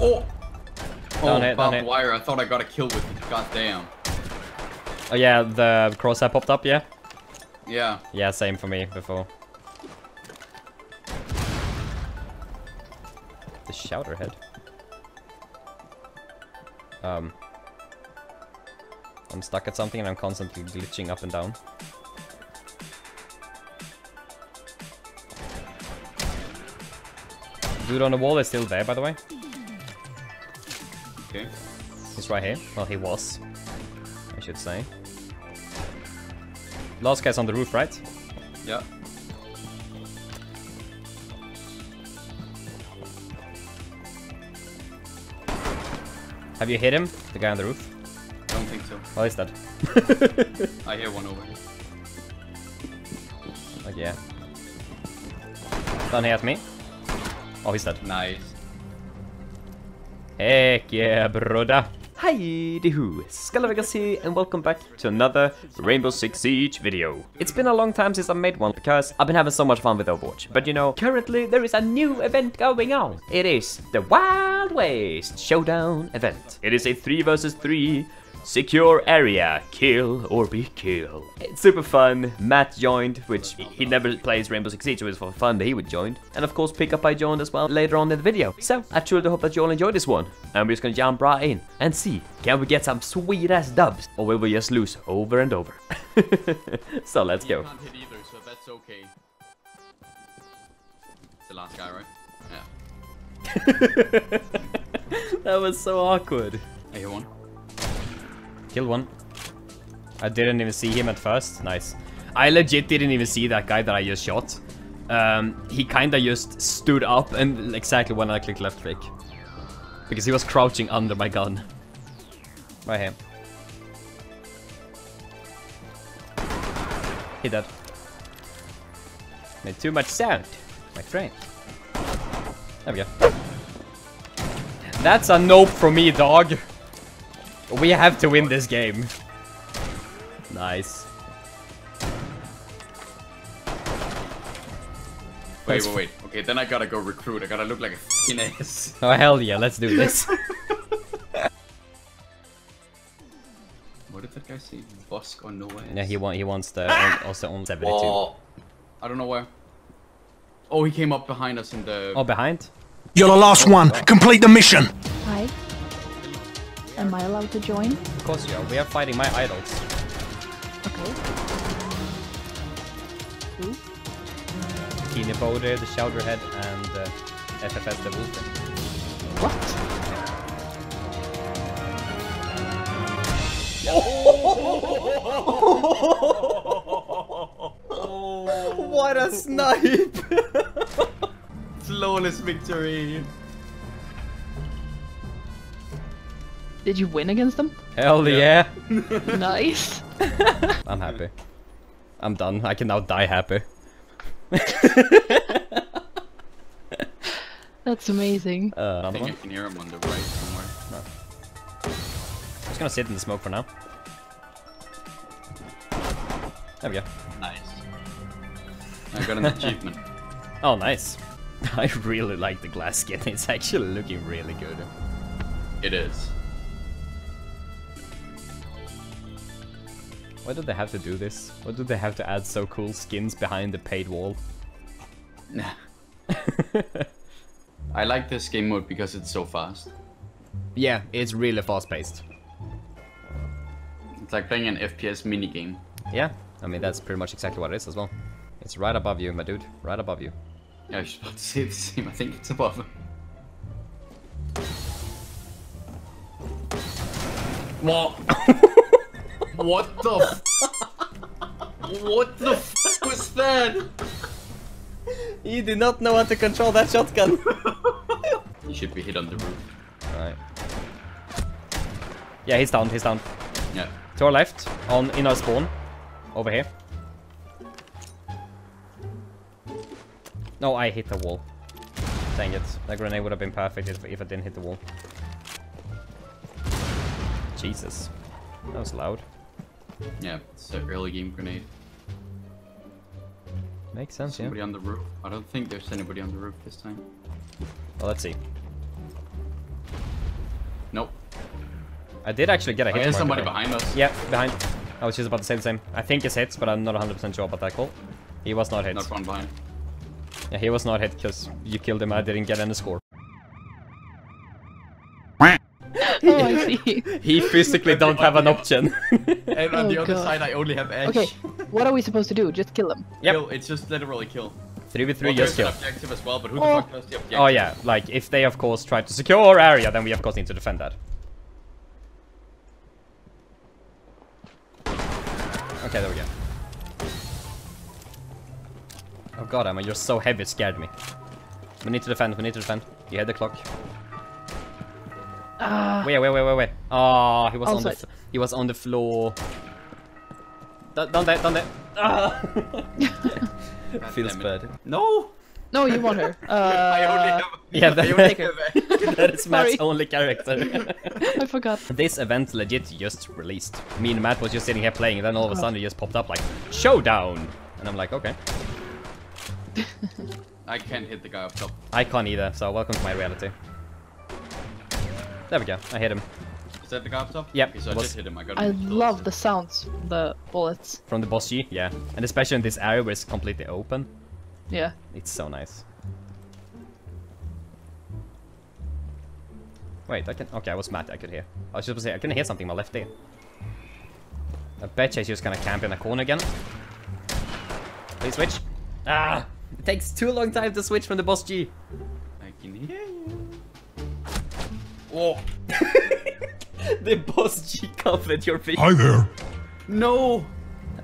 Oh! Oh, barbed wire. I thought I got a kill with it. Goddamn. Oh, yeah, the crosshair popped up, yeah? Yeah. Yeah, same for me before. The Shoutrhead. I'm stuck at something and I'm constantly glitching up and down. Dude on the wall is still there, by the way. Okay. He's right here. Well, he was, I should say. Last guy's on the roof, right? Yeah. Have you hit him? The guy on the roof? I don't think so. Oh, he's dead. I hear one over here. Like, yeah. Down here at me. Oh, he's dead. Nice. Heck yeah, brother. Hi, dehoo, Skyilo Vegas here, and welcome back to another Rainbow Six Siege video. It's been a long time since I made one because I've been having so much fun with Overwatch. But you know, currently there is a new event going on. It is the Wild West Showdown event. It is a 3v3 secure area, kill or be killed. It's super fun. Matt joined, which he never plays Rainbow Six Siege, so it was for fun that he would join. And of course Pickup I joined as well later on in the video. So I truly hope that you all enjoyed this one. And we're just gonna jump right in and see, can we get some sweet ass dubs? Or will we just lose over and over? So let's go. You can't hit either, so that's okay. It's the last guy, right? Yeah. That was so awkward. I hear one. Kill one. I didn't even see him at first. Nice. I legit didn't even see that guy that I just shot. He kinda just stood up and exactly when I clicked left click. Because he was crouching under my gun. Right here. He dead. Made too much sound. My friend. There we go. That's a nope for me, dog. We have to win this game. Nice. Wait. Okay, then I gotta go recruit. I gotta look like a f***ing ass. Oh, hell yeah, let's do this. What did that guy say? Bosk or no ass? Yeah, he wants the also on 72. Oh, I don't know where. Oh, he came up behind us in the... Oh, behind? You're the last one. God. Complete the mission. Hi. Am I allowed to join? Of course you are. We are fighting my idols. Okay. Who? BikiniBodhi, the Shoutrhead, and FFS Devote. What? What a snipe! Flawless victory! Did you win against them? Hell yeah! Nice! I'm happy. I'm done. I can now die happy. That's amazing. I think I can hear him on the right somewhere. No. I'm just gonna sit in the smoke for now. There we go. Nice. I got an achievement. Oh, nice. I really like the glass skin. It's actually looking really good. It is. Why do they have to do this? Why do they have to add so cool skins behind the paid wall? Nah. I like this game mode because it's so fast. Yeah, it's really fast paced. It's like playing an FPS minigame. Yeah, I mean that's pretty much exactly what it is as well. It's right above you, my dude. Right above you. Yeah, I was about to say the same. I think it's above. What? What the f what the f was that? You did not know how to control that shotgun. You should be hit on the roof. Alright. Yeah, he's down. Yeah. To our left, in our spawn. Over here. No, I hit the wall. Dang it. That grenade would have been perfect if I didn't hit the wall. Jesus. That was loud. Yeah, it's an early game grenade. Makes sense, somebody on the roof? I don't think there's anybody on the roof this time. Well, let's see. Nope. I did actually get a hit. There's somebody behind us. Yep, behind. I was just about to say the same. I think it's hits, but I'm not 100% sure about that call. He was not hit. Not one behind. Yeah, he was not hit because you killed him. I didn't get any score. Oh, I see. He physically don't have an option. And on the other side, I only have edge. Okay, what are we supposed to do? Just kill him. Yep. Kill, it's just literally kill. 3v3, well, just kill. An objective as well, but who the fuck knows the objective? Oh yeah, like if they of course try to secure our area, then we of course need to defend that. Okay, there we go. Oh god, Emma, you're so heavy, it scared me. We need to defend, we need to defend. You had the clock. Wait. Ah, oh, he was on the floor. Don't die. Feels bad. No! No, you want her. I only have... Yeah, that is Matt's only character. I forgot. This event legit just released. Me and Matt was just sitting here playing, and then all of a sudden it just popped up like, Showdown! And I'm like, okay. I can't hit the guy up top. I can't either, so welcome to my reality. There we go, I hit him. Is that the guy up top? Yep. Okay, so I just hit him. I love the sounds from the bullets. From the boss G, yeah. And especially in this area where it's completely open. Yeah. It's so nice. Wait, I can... Okay, I was mad I could hear. I was just going to say, I can hear something in my left ear. I bet he's just going to camp in a corner again. Please switch. Ah! It takes too long time to switch from the boss G. I can hear you. Oh! The boss G covered your face. Hi there! No!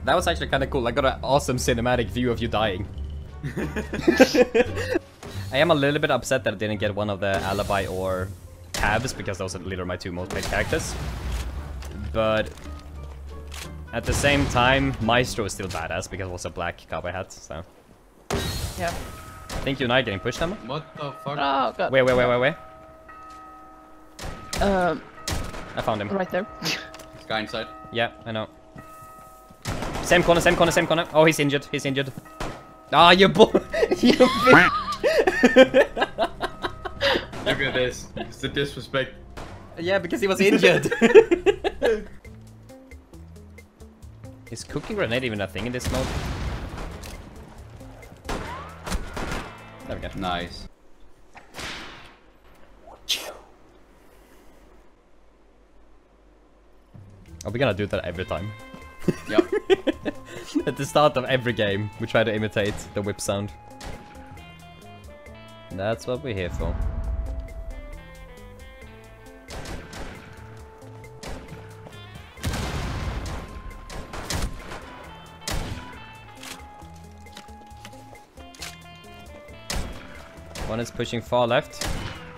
That was actually kind of cool. I got an awesome cinematic view of you dying. I am a little bit upset that I didn't get one of the alibi or tabs, because those are literally my two most played characters. But at the same time, Maestro is still badass because it was a black cowboy hat, so. Yeah. I think you and I are getting pushed, Emma. What the fuck? Oh, God. Wait. I found him. Right there. This guy inside. Yeah, I know. Same corner. Oh, he's injured. Ah, you Look at this. It's the disrespect. Yeah, because he was injured. Is cooking grenade even a thing in this mode? There we go. Nice. Are we gonna do that every time? Yep. At the start of every game, we try to imitate the whip sound. That's what we're here for. One is pushing far left.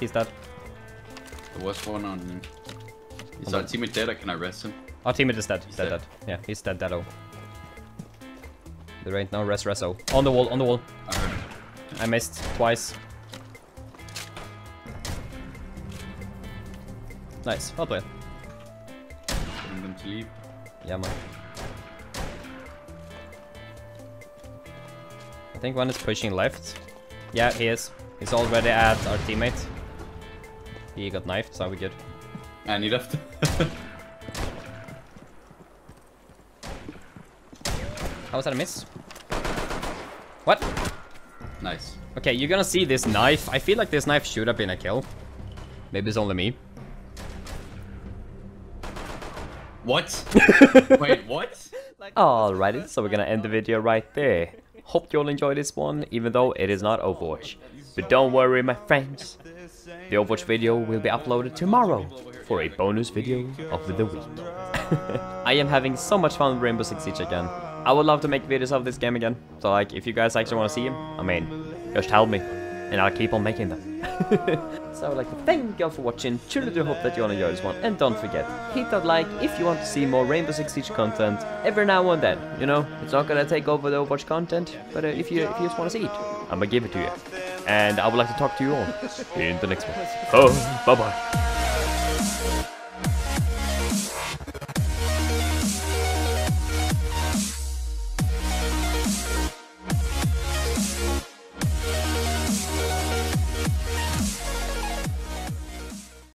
He's dead. There was one on him. Is our teammate dead, or can I rest him? Our teammate is dead. He's dead. Yeah, he's dead. Deado. There ain't no resto. On the wall. I missed twice. Nice. Well played. I'm going to leave. Yeah, man. I think one is pushing left. Yeah, he is. He's already at our teammate. He got knifed, so we're good. And he left. How was that a miss? What? Nice. Okay, you're gonna see this knife. I feel like this knife should have been a kill. Maybe it's only me. What? Wait, what? Alrighty, so we're gonna end the video right there. Hope you all enjoy this one, even though it is not Overwatch. But don't worry, my friends. The Overwatch video will be uploaded tomorrow for a bonus video of the week. I am having so much fun with Rainbow Six Siege again. I would love to make videos of this game again. So like, if you guys actually want to see them, I mean, just tell me. And I'll keep on making them. So I would like to thank you all for watching. Truly do hope that you all enjoy this one. And don't forget, hit that like if you want to see more Rainbow Six Siege content every now and then. You know, it's not gonna take over the Overwatch content, but if you just want to see it, I'm gonna give it to you. And I would like to talk to you all in the next one. Oh, bye-bye.